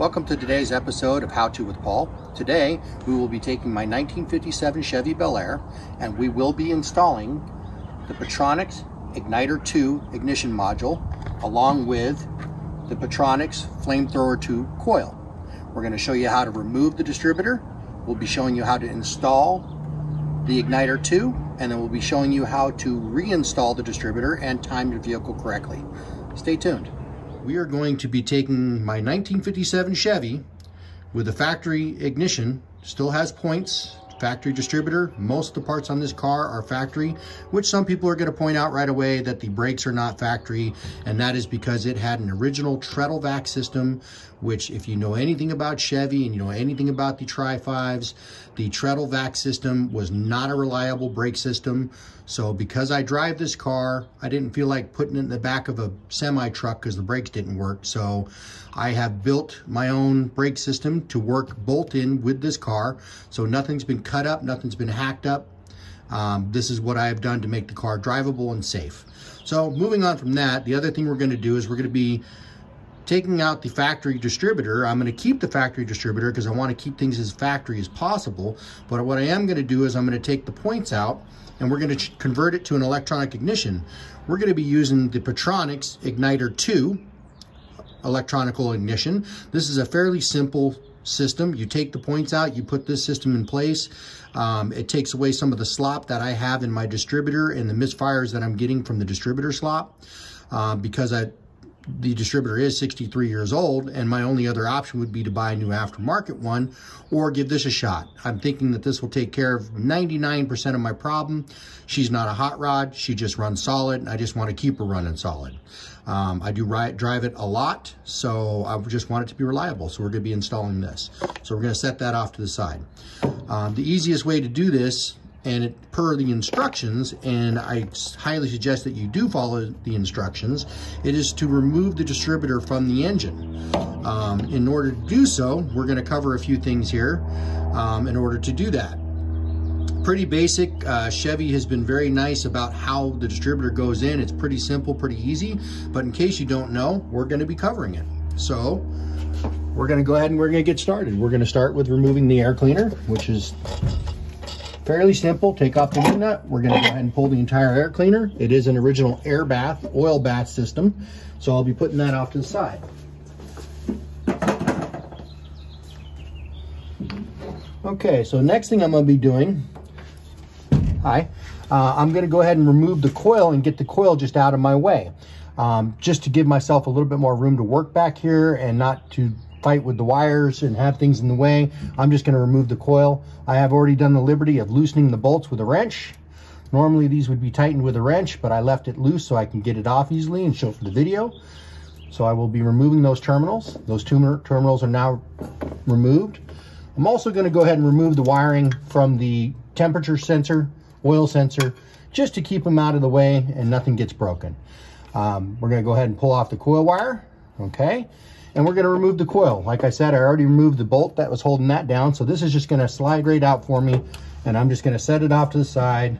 Welcome to today's episode of How To With Paul. Today, we will be taking my 1957 Chevy Bel Air, and we will be installing the Pertronix Igniter 2 ignition module, along with the Pertronix Flamethrower 2 coil. We're going to show you how to remove the distributor. We'll be showing you how to install the Igniter 2, and then we'll be showing you how to reinstall the distributor and time your vehicle correctly. Stay tuned. We are going to be taking my 1957 Chevy with the factory ignition, still has points, factory distributor. Most of the parts on this car are factory, which some people are going to point out right away that the brakes are not factory, and that is because it had an original treadle vac system, which if you know anything about Chevy and you know anything about the Tri-Fives, the treadle vac system was not a reliable brake system. So because I drive this car, I didn't feel like putting it in the back of a semi-truck because the brakes didn't work. So I have built my own brake system to work bolt in with this car. So nothing's been cut up, nothing's been hacked up. This is what I have done to make the car drivable and safe. So moving on from that, the other thing we're going to do is we're going to be taking out the factory distributor. I'm going to keep the factory distributor because I want to keep things as factory as possible. But what I am going to do is I'm going to take the points out and we're going to convert it to an electronic ignition. We're going to be using the Pertronix Igniter 2 electronical ignition. This is a fairly simple system. You take the points out, you put this system in place. It takes away some of the slop that I have in my distributor and the misfires that I'm getting from the distributor slop because the distributor is 63 years old, and my only other option would be to buy a new aftermarket one or give this a shot. I'm thinking that this will take care of 99% of my problem. She's not a hot rod. She just runs solid, and I just want to keep her running solid. I do drive it a lot, so I just want it to be reliable, so we're going to be installing this. So we're going to set that off to the side. The easiest way to do this, and it, per the instructions, and I highly suggest that you do follow the instructions, it is to remove the distributor from the engine. In order to do so, we're going to cover a few things here in order to do that. Pretty basic. Chevy has been very nice about how the distributor goes in. It's pretty simple, pretty easy, but in case you don't know, we're going to be covering it. So we're going to go ahead and we're going to get started. We're going to start with removing the air cleaner, which is fairly simple. Take off the wing nut. We're going to go ahead and pull the entire air cleaner. It is an original air bath, oil bath system, so I'll be putting that off to the side. Okay, so next thing I'm going to be doing, I'm going to go ahead and remove the coil and get the coil just out of my way, just to give myself a little bit more room to work back here and not to fight with the wires and have things in the way. I'm just going to remove the coil. I have already done the liberty of loosening the bolts with a wrench. Normally these would be tightened with a wrench, but I left it loose so I can get it off easily and show for the video. So I will be removing those terminals. Those two terminals are now removed. I'm also going to go ahead and remove the wiring from the temperature sensor, oil sensor, just to keep them out of the way and nothing gets broken. We're going to go ahead and pull off the coil wire. Okay. And we're going to remove the coil. Like I said, I already removed the bolt that was holding that down. So this is just going to slide right out for me. And I'm just going to set it off to the side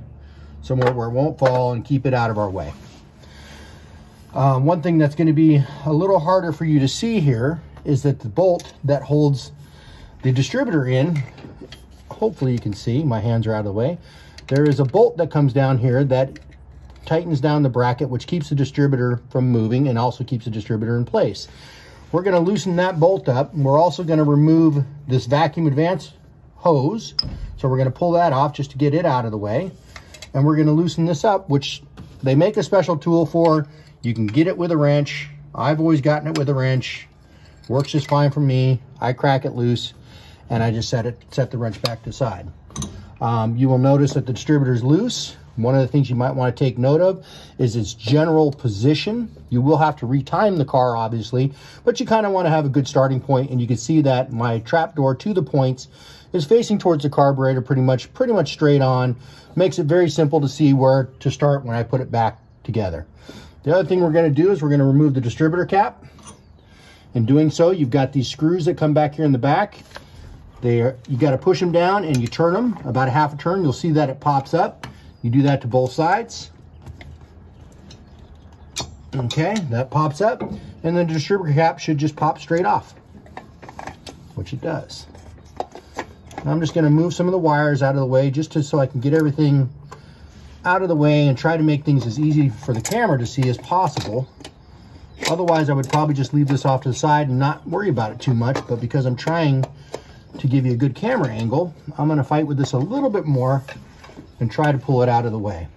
somewhere where it won't fall and keep it out of our way. One thing that's going to be a little harder for you to see here is that the bolt that holds the distributor in, hopefully you can see, my hands are out of the way. There is a bolt that comes down here that tightens down the bracket, which keeps the distributor from moving and also keeps the distributor in place. We're going to loosen that bolt up. We're also going to remove this vacuum advance hose. So we're going to pull that off just to get it out of the way. And we're going to loosen this up, which they make a special tool for. You can get it with a wrench. I've always gotten it with a wrench. Works just fine for me. I crack it loose and I just set the wrench back to the side. You will notice that the distributor's loose. One of the things you might want to take note of is its general position. You will have to retime the car, obviously, but you kind of want to have a good starting point, and you can see that my trap door to the points is facing towards the carburetor pretty much straight on. Makes it very simple to see where to start when I put it back together. The other thing we're going to do is we're going to remove the distributor cap. In doing so, you've got these screws that come back here in the back. You got to push them down, and you turn them about a half a turn. You'll see that it pops up. You do that to both sides. Okay, that pops up, and then the distributor cap should just pop straight off. which it does. Now I'm just going to move some of the wires out of the way just to, so I can get everything out of the way and try to make things as easy for the camera to see as possible. Otherwise, I would probably just leave this off to the side and not worry about it too much. But because I'm trying to give you a good camera angle, I'm going to fight with this a little bit more and try to pull it out of the way.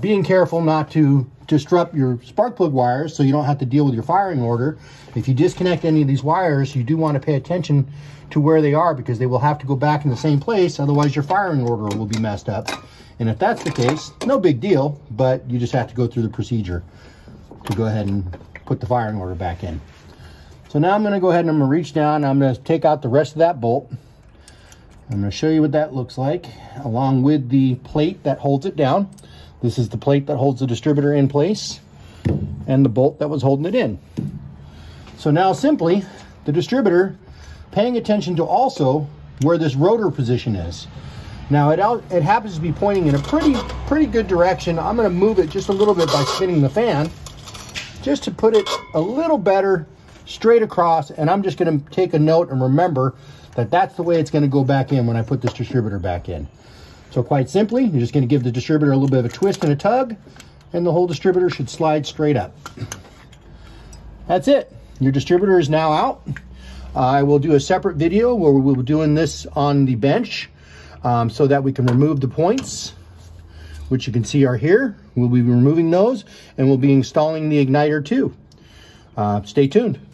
Being careful not to disrupt your spark plug wires so you don't have to deal with your firing order. If you disconnect any of these wires, you do want to pay attention to where they are because they will have to go back in the same place. Otherwise, your firing order will be messed up. And if that's the case, no big deal, but you just have to go through the procedure to go ahead and put the firing order back in. So now I'm going to go ahead and I'm going to reach down. I'm going to take out the rest of that bolt. I'm going to show you what that looks like along with the plate that holds it down. This is the plate that holds the distributor in place and the bolt that was holding it in. So now simply the distributor, paying attention to also where this rotor position is. Now it happens to be pointing in a pretty good direction. I'm going to move it just a little bit by spinning the fan just to put it a little better straight across, and I'm just going to take a note and remember that that's the way it's going to go back in when I put this distributor back in. So quite simply, you're just going to give the distributor a little bit of a twist and a tug, and the whole distributor should slide straight up. That's it. Your distributor is now out. I will do a separate video where we'll be doing this on the bench so that we can remove the points, which you can see are here. We'll be removing those, and we'll be installing the Igniter 2. Stay tuned.